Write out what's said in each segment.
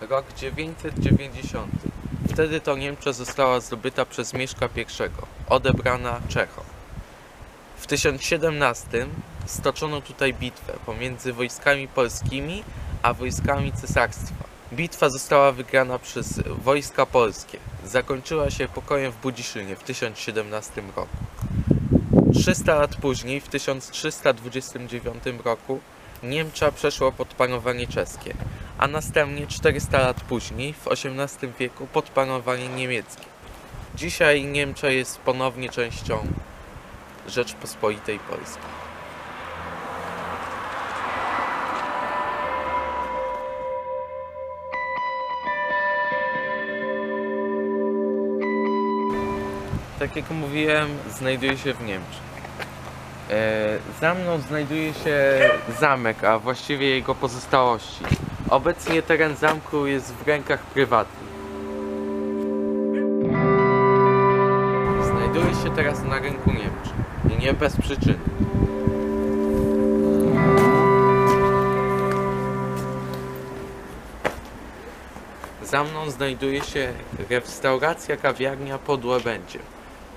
rok 990. Wtedy to Niemcza została zdobyta przez Mieszka pierwszego, odebrana Czechom. W 1017 stoczono tutaj bitwę pomiędzy wojskami polskimi a wojskami cesarstwa. Bitwa została wygrana przez wojska polskie. Zakończyła się pokojem w Budziszynie w 1017 roku. 300 lat później, w 1329 roku, Niemcza przeszła pod panowanie czeskie, a następnie 400 lat później, w XVIII wieku, pod panowanie niemieckie. Dzisiaj Niemcza jest ponownie częścią Rzeczpospolitej Polskiej. Tak jak mówiłem, znajduje się w Niemczech. Za mną znajduje się zamek, a właściwie jego pozostałości. Obecnie teren zamku jest w rękach prywatnych. Znajduje się teraz na rynku Niemczech i nie bez przyczyny. Za mną znajduje się restauracja Kawiarnia Pod Łabędzie.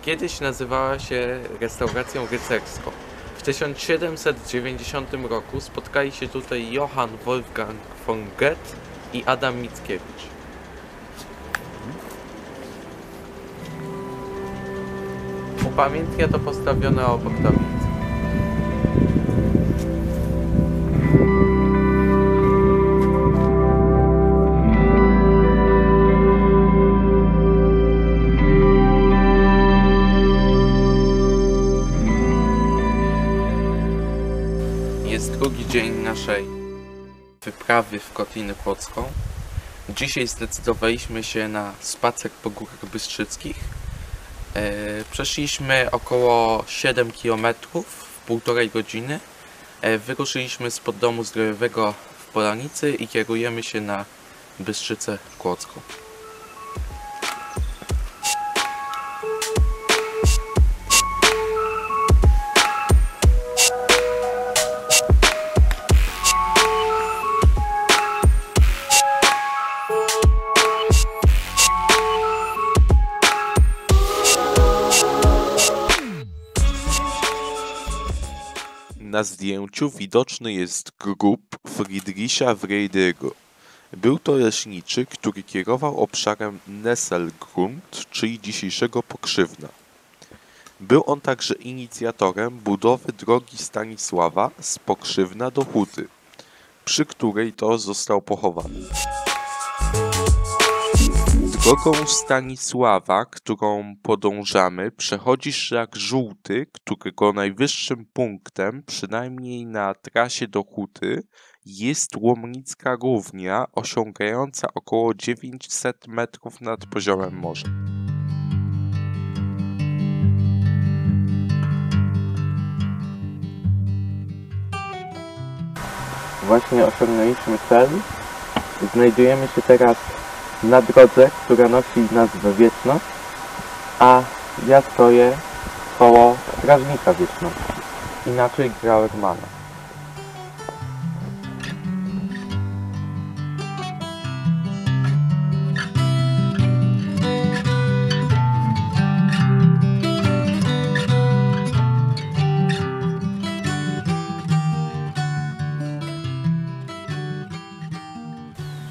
Kiedyś nazywała się restauracją rycerską. W 1790 roku spotkali się tutaj Johann Wolfgang von Goethe i Adam Mickiewicz. Upamiętnia to postawione obok tablicy. Dzień naszej wyprawy w Kotlinę Kłodzką. Dzisiaj zdecydowaliśmy się na spacer po Górach Bystrzyckich. Przeszliśmy około 7 km w 1,5 godziny. Wyruszyliśmy spod Domu Zdrojowego w Polanicy i kierujemy się na Bystrzycę Kłodzką. Na zdjęciu widoczny jest grób Friedricha Wreidego. Był to leśniczy, który kierował obszarem Nesselgrund, czyli dzisiejszego Pokrzywna. Był on także inicjatorem budowy drogi Stanisława z Pokrzywna do Huty, przy której to został pochowany. Drogą Stanisława, którą podążamy, przechodzi szlak żółty, którego najwyższym punktem, przynajmniej na trasie do Huty, jest Łomnicka Równia, osiągająca około 900 metrów nad poziomem morza. Właśnie osiągnęliśmy cel. Znajdujemy się teraz na drodze, która nosi nazwę Wieczność, a ja stoję koło strażnika Wieczności, inaczej Grauermanna.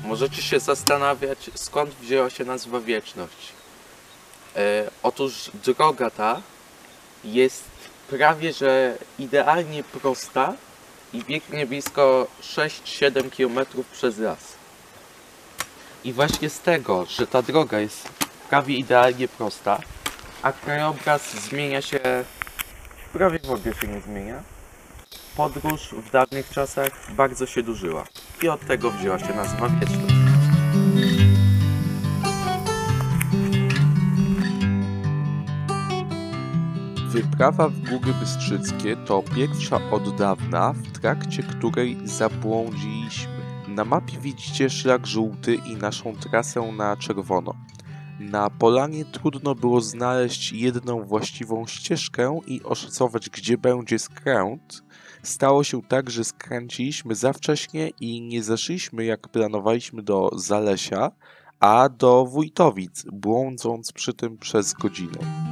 Możecie się zastanawiać, skąd wzięła się nazwa Wieczność. Otóż droga ta jest prawie że idealnie prosta i biegnie blisko 6-7 km przez las. I właśnie z tego, że ta droga jest prawie idealnie prosta, a krajobraz zmienia się, prawie w ogóle się nie zmienia, podróż w dawnych czasach bardzo się dużzyła i od tego wzięła się nazwa Wieczność. Wyprawa w Góry Bystrzyckie to pierwsza od dawna, w trakcie której zabłądziliśmy. Na mapie widzicie szlak żółty i naszą trasę na czerwono. Na polanie trudno było znaleźć jedną właściwą ścieżkę i oszacować, gdzie będzie skręt, Stało się tak, że skręciliśmy za wcześnie i nie zeszliśmy, jak planowaliśmy, do Zalesia, a do Wójtowic, błądząc przy tym przez godzinę.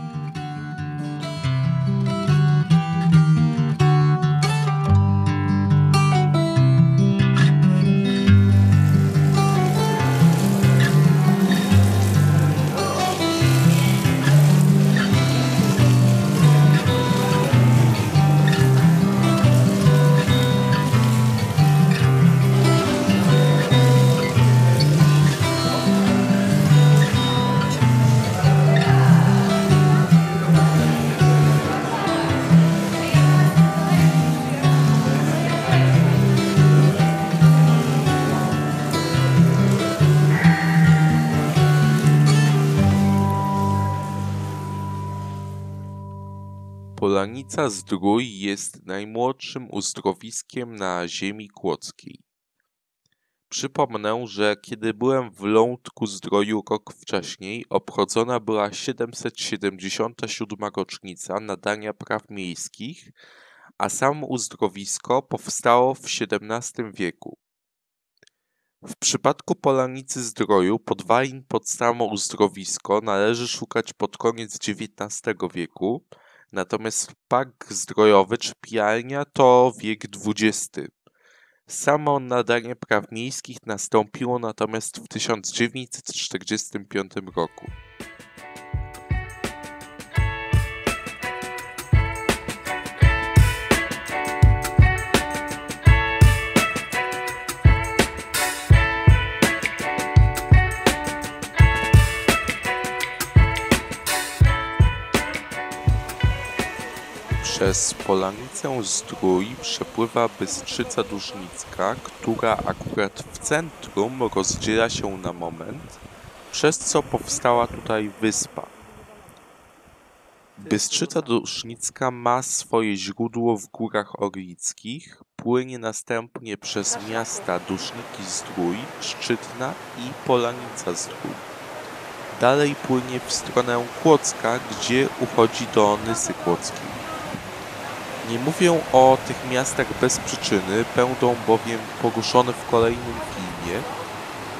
Polanica Zdrój jest najmłodszym uzdrowiskiem na ziemi kłodzkiej. Przypomnę, że kiedy byłem w Lądku Zdroju rok wcześniej, obchodzona była 777. rocznica nadania praw miejskich, a samo uzdrowisko powstało w XVII wieku. W przypadku Polanicy Zdroju podwalin pod samo uzdrowisko należy szukać pod koniec XIX wieku, natomiast Park Zdrojowy czy Pijalnia to wiek XX. Samo nadanie praw miejskich nastąpiło natomiast w 1945 roku. Przez Polanicę Zdrój przepływa Bystrzyca Dusznicka, która akurat w centrum rozdziela się na moment, przez co powstała tutaj wyspa. Bystrzyca Dusznicka ma swoje źródło w Górach Orlickich, płynie następnie przez miasta Duszniki Zdrój, Szczytna i Polanica Zdrój. Dalej płynie w stronę Kłodzka, gdzie uchodzi do Nysy Kłodzkiej. Nie mówię o tych miastach bez przyczyny, będą bowiem poruszone w kolejnym filmie.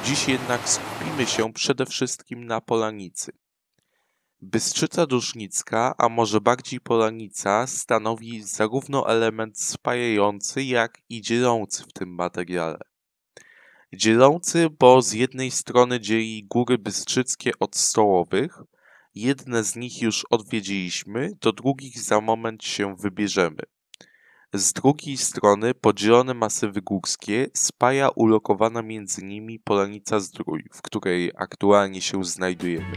Dziś jednak skupimy się przede wszystkim na Polanicy. Bystrzyca Dusznicka, a może bardziej Polanica, stanowi zarówno element spajający, jak i dzielący w tym materiale. Dzielący, bo z jednej strony dzieli Góry Bystrzyckie od Stołowych, jedne z nich już odwiedziliśmy, do drugich za moment się wybierzemy. Z drugiej strony podzielone masywy górskie spaja ulokowana między nimi Polanica Zdrój, w której aktualnie się znajdujemy.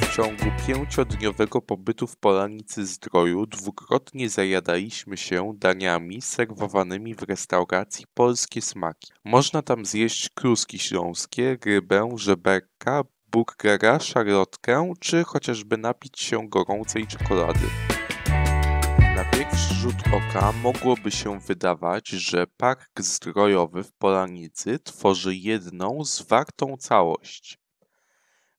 W ciągu 5-dniowego pobytu w Polanicy Zdroju dwukrotnie zajadaliśmy się daniami serwowanymi w restauracji Polskie Smaki. Można tam zjeść kluski śląskie, rybę, żeberka, burgera, szarlotkę czy chociażby napić się gorącej czekolady. Na pierwszy rzut oka mogłoby się wydawać, że Park Zdrojowy w Polanicy tworzy jedną, zwartą całość.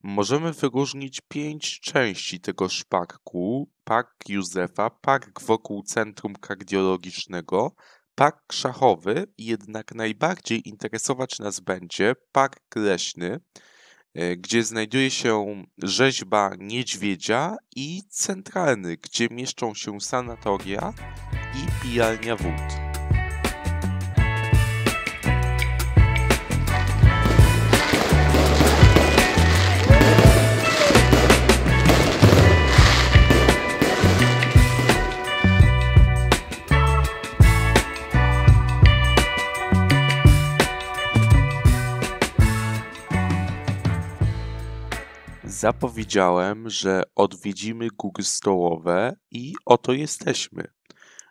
Możemy wyróżnić 5 części tegoż parku: Park Józefa, park wokół Centrum Kardiologicznego, park szachowy, jednak najbardziej interesować nas będzie park leśny, gdzie znajduje się rzeźba niedźwiedzia i centralny, gdzie mieszczą się sanatoria i pijalnia wód. Zapowiedziałem, że odwiedzimy Góry Stołowe i oto jesteśmy.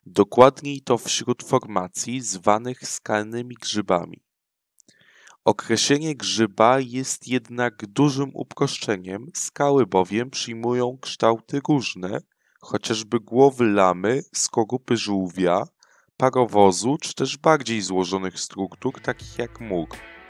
Dokładniej to wśród formacji zwanych skalnymi grzybami. Określenie grzyba jest jednak dużym uproszczeniem, skały bowiem przyjmują kształty różne, chociażby głowy lamy, skorupy żółwia, parowozu czy też bardziej złożonych struktur takich jak mur.